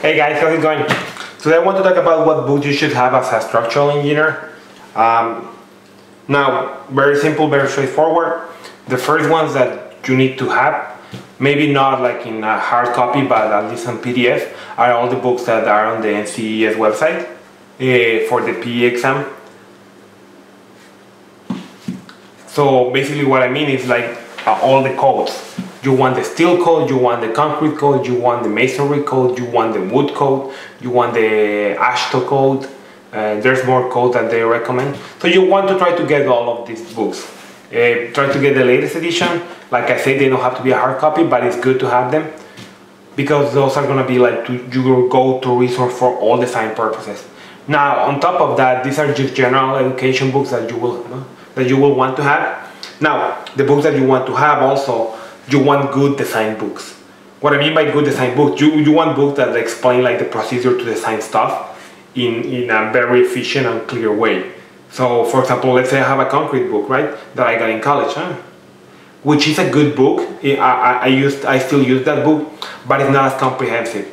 Hey guys, how's it going? Today I want to talk about what boots you should have as a structural engineer. Now, very simple, very straightforward. The first ones that you need to have, maybe not like in a hard copy, but at least on PDF, are all the books that are on the NCEES website for the PE exam. So basically what I mean is like all the codes. You want the steel code, you want the concrete code, you want the masonry code, you want the wood code, you want the AASHTO code. There's more code that they recommend. So you want to try to get all of these books. Try to get the latest edition. Like I said, they don't have to be a hard copy, but it's good to have them because those are going to be like your go-to resource for all design purposes. Now, on top of that, these are just general education books that you will want to have. Now, the books that you want to have also. You want good design books. What I mean by good design books, you want books that explain like the procedure to design stuff in a very efficient and clear way. So for example, let's say I have a concrete book, right? That I got in college, which is a good book. I still use that book, but it's not as comprehensive.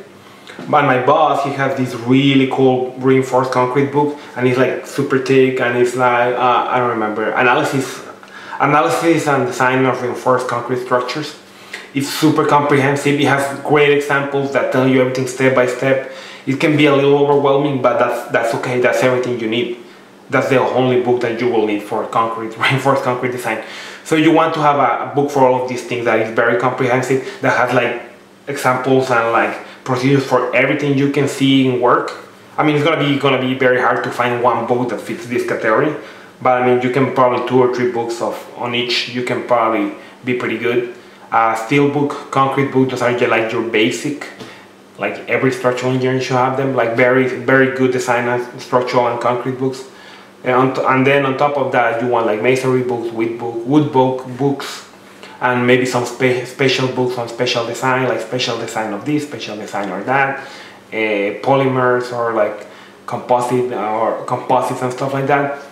But my boss, he has this really cool reinforced concrete book and it's like super thick and it's like, I don't remember, Analysis and Design of Reinforced Concrete Structures. It's super comprehensive, it has great examples that tell you everything step by step. It can be a little overwhelming, but that's okay, that's everything you need. That's the only book that you will need for concrete, reinforced concrete design. So you want to have a book for all of these things that is very comprehensive, that has like examples and like procedures for everything you can see in work. I mean, it's gonna be very hard to find one book that fits this category. But I mean, you can probably 2 or 3 books on each, you can probably be pretty good. Steel book, concrete book, those are like your basic, like every structural engineer should have them, like very, very good design and structural and concrete books. And then on top of that, you want like masonry books, wood books, and maybe some special books on special design, like special design of this, special design or that, polymers or like composites and stuff like that.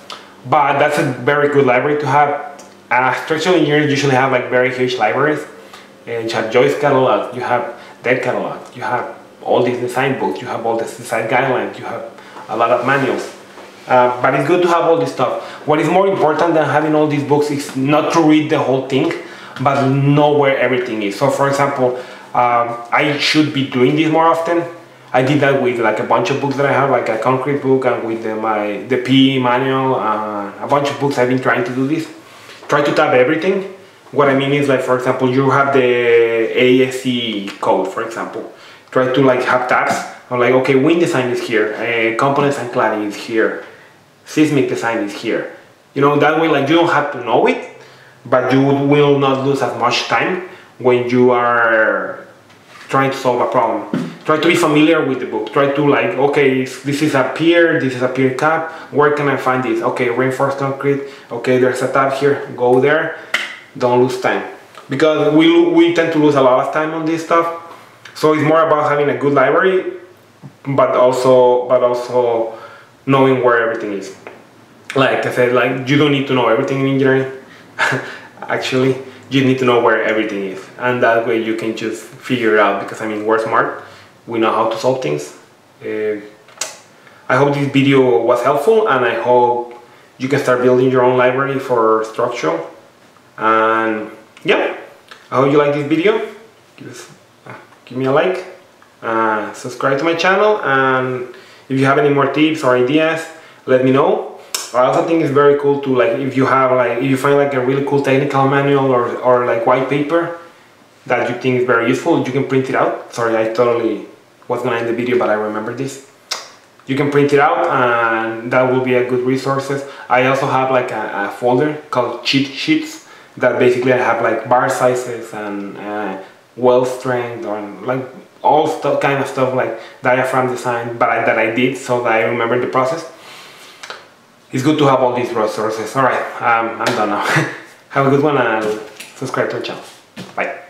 But that's a very good library to have. Structural engineers usually have like very huge libraries. You have Joyce catalog, you have that catalog, you have all these design books, you have all the design guidelines, you have a lot of manuals. But it's good to have all this stuff. What is more important than having all these books is not to read the whole thing, but know where everything is. So for example, I should be doing this more often. I did that with like a bunch of books that I have, like a concrete book and with the PE manual, a bunch of books. I've been trying to do this. Try to tab everything. What I mean is like, for example, you have the ASCE code, for example. Try to like have tabs. I'm like, okay, wind design is here. Components and cladding is here. Seismic design is here. You know, that way like you don't have to know it, but you will not lose as much time when you are trying to solve a problem. Try to be familiar with the book. Try to like, okay, this is a pier cap. Where can I find this? Okay, reinforced concrete. Okay, there's a tab here. Go there. Don't lose time. Because we tend to lose a lot of time on this stuff. So it's more about having a good library, but also knowing where everything is. Like I said, like you don't need to know everything in engineering. Actually, you need to know where everything is. And that way you can just figure it out because I mean, we're smart. We know how to solve things. I hope this video was helpful and I hope you can start building your own library for structural. And yeah, I hope you like this video. Give me a like, subscribe to my channel, and if you have any more tips or ideas, let me know. I also think it's very cool to like if you find like a really cool technical manual or like white paper that you think is very useful, you can print it out. Sorry, I totally was gonna end the video, but I remember this. You can print it out and that will be a good resources. I also have like a folder called cheat sheets that basically I have like bar sizes and weld strength or like all kind of stuff like diaphragm design that I did so that I remember the process. It's good to have all these resources. All right, I'm done now. Have a good one and subscribe to our channel. Bye.